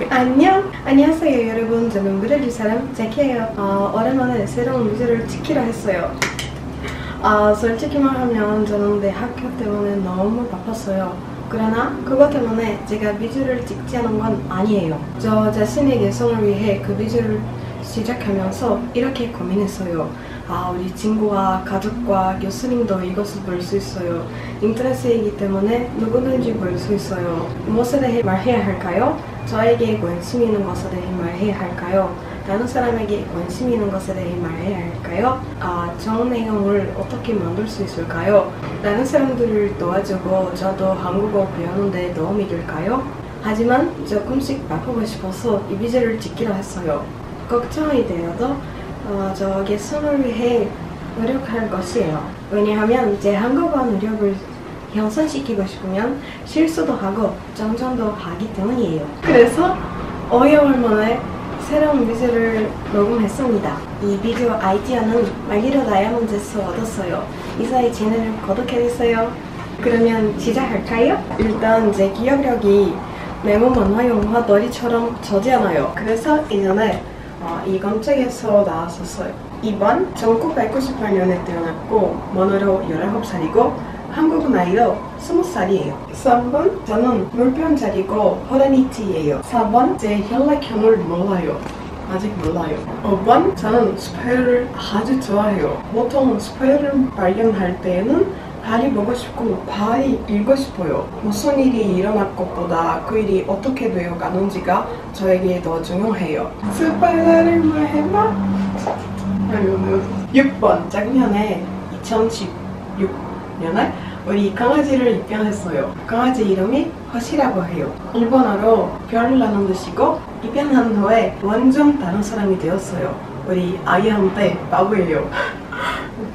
네. 안녕! 안녕하세요 여러분, 저는 무대를 사람 자키예요. 오랜만에 새로운 무대를 찍기로 했어요. 솔직히 말하면 저는 대학교 때문에 너무 바빴어요. 그러나 그것 때문에 제가 비주얼을 찍지 않은 건 아니에요. 저 자신의 개성을 위해 그 비주얼을 시작하면서 이렇게 고민했어요. 우리 친구와 가족과 교수님도 이것을 볼 수 있어요. 인터넷이기 때문에 누구든지 볼 수 있어요. 무엇에 대해 말해야 할까요? 저에게 관심 있는 것에 대해 말해야 할까요? 다른 사람에게 관심 있는 것에 대해 말해야 할까요? 좋은 내용을 어떻게 만들 수 있을까요? 다른 사람들을 도와주고 저도 한국어 배우는데 도움이 될까요? 하지만 조금씩 바꾸고 싶어서 이 비주얼을 찍기로 했어요. 걱정이 되어도 저 개선을 위해 노력할 것이에요. 왜냐하면 제 한국어 노력을 향상시키고 싶으면 실수도 하고 정정도 하기 때문이에요. 그래서 5개월 만에 새로운 비주얼을 녹음했습니다. 이 비디오 아이디어는 말기로 다이아몬드에서 얻었어요. 이사의 채널을 구독해주세요. 그러면 시작할까요? 일단 제 기억력이 네모 만화 영화 놀이처럼 저지 않아요. 그래서 1년에 이 검색에서 나왔었어요. 2번, 1998년에 태어났고 머나로 19살이고 한국 나이로 20살이에요. 3번, 저는 물병자리고 호랑이띠예요. 4번, 제 혈액형을 몰라요. 아직 몰라요. 5번, 저는 스파이를 아주 좋아해요. 보통 스파이를 발견할 때는 발이 보고 싶고 발이 읽고 싶어요. 무슨 일이 일어날 것보다 그 일이 어떻게 되어가는지가 저에게 더 중요해요. 스파이더를 말해봐. 6번, 작년에 2016년에 우리 강아지를 입양했어요. 강아지 이름이 허시라고 해요. 일본어로 별이라는 뜻이고 입양한 후에 완전 다른 사람이 되었어요. 우리 아이한테 바보예요.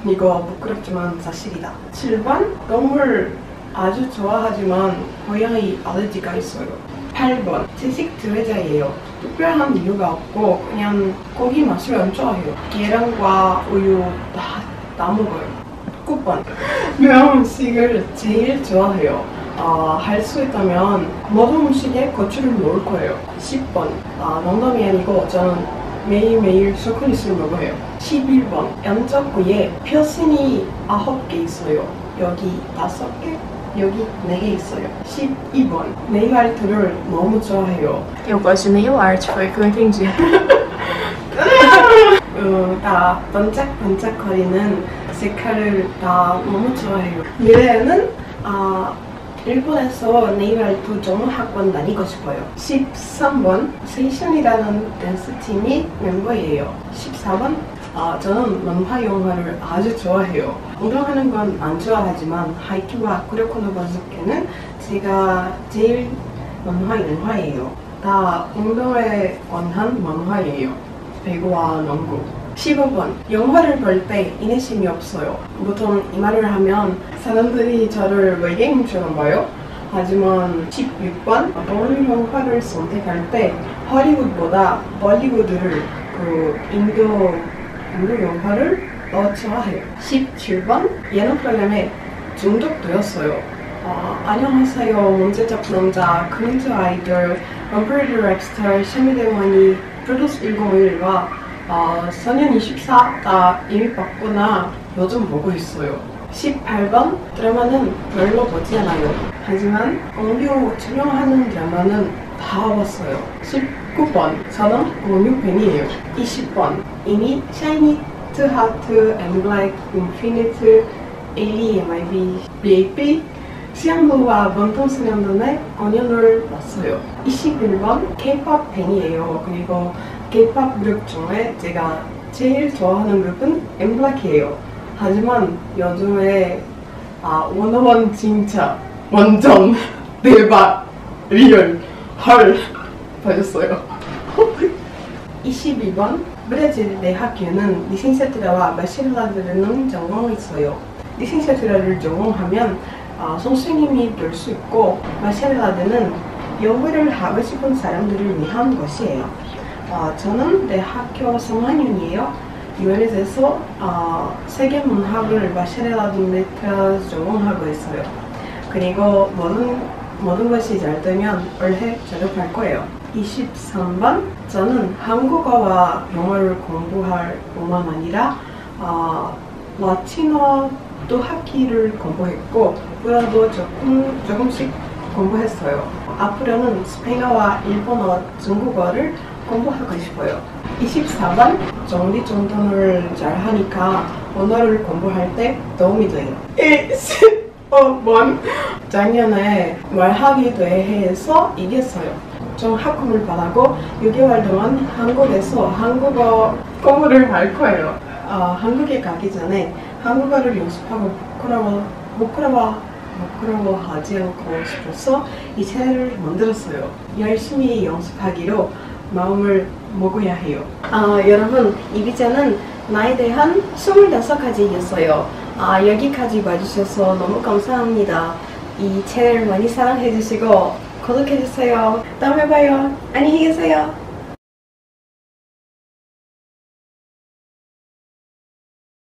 이거 부끄럽지만 사실이다. 7번, 동물 아주 좋아하지만 고양이 알레르기가 있어요. 8번, 채식 지배자예요. 특별한 이유가 없고 그냥 고기 맛을 안 좋아해요. 계란과 우유 다 먹어요. 9번, 매운 음식을 제일 좋아해요. 할 수 있다면 먹은 음식에 고추를 넣을 거예요. 10번, 농담이 아니고 저는 매일매일 초콜릿을 먹어요. 11번, 양쪽구에 표순이 9개 있어요. 여기 5개, 여기 4개 있어요. 12번, 네일 아트를 너무 좋아해요. Eu gosto de nail art, foi o que eu entendi. 다 반짝반짝거리는 색깔을 다 너무 좋아해요. 미래에는 일본에서 네일 아트 전문학원 다니고 싶어요. 13번, 세이션이라는 댄스팀이 멤버예요. 14번, 저는 만화 영화를 아주 좋아해요. 운동하는 건 안 좋아하지만 하이큐와 쿠로코노 바스케는 제가 제일 만화 영화예요. 다 운동에 관한 만화예요. 배구와 농구. 15번, 영화를 볼 때 인내심이 없어요. 보통 이 말을 하면 사람들이 저를 외계인처럼 봐요. 하지만 16번, 어느 영화를 선택할 때 할리우드보다 볼리우드를 인도 영화를 더 좋아해요. 17번, 예능 프로그램에 중독되었어요. 안녕하세요, 문제적 남자, 그린즈 아이돌, 럼프리드 랩스터, 샤미데머니, 프로듀스 101과 소년 24 다 이미 봤구나. 요즘 보고 있어요. 18번, 드라마는 별로 보지 않아요. 하지만 공유 촬영하는 드라마는 다 봤어요. 19번, 저는 공유 팬이에요. 20번, 이미 SHINee, 2HEARTS, Black, Infinite, AOA, MIB, B.A.P, 시향부와 원통소년단의 공연을 봤어요. 21번, K-POP 팬이에요. 그리고 K-POP 그룹 중에 제가 제일 좋아하는 그룹은 엠블랙이에요. 하지만 요즘에 워너원 진짜 완전 대박 리얼 헐 봐줬어요. 22번, 브라질 대학교는 리신세트라와 마실라드라는 전공이 있어요. 리신세트라를 전공하면 선생님이 될 수 있고 마실라드는 연구를 하고 싶은 사람들을 위한 것이에요. 저는 대학교 3학년이에요. 유엔에서 세계문학을 마실라드 메타 전공하고 있어요. 그리고 모든 것이 잘 되면 올해 졸업할 거예요. 23번 저는 한국어와 영어를 공부할 뿐만 아니라 라틴어도 학기를 공부했고 불어도 조금씩 공부했어요. 앞으로는 스페인어와 일본어, 중국어를 공부하고 싶어요. 24번 정리정돈을 잘하니까 언어를 공부할 때 도움이 돼요. 25번 작년에 말하기 대회에서 이겼어요. 총 학금을 받고 6개월 동안 한국에서 한국어 공부를 할 거예요. 한국에 가기 전에 한국어를 연습하고 부끄러워하지 않고 싶어서 이 책을 만들었어요. 열심히 연습하기로 마음을 먹어야 해요. 여러분, 이 비자는 나에 대한 25가지였어요. 여기까지 와주셔서 너무 감사합니다. 이 책을 많이 사랑해주시고 구독해주세요. 다음에 봐요. 안녕히 계세요.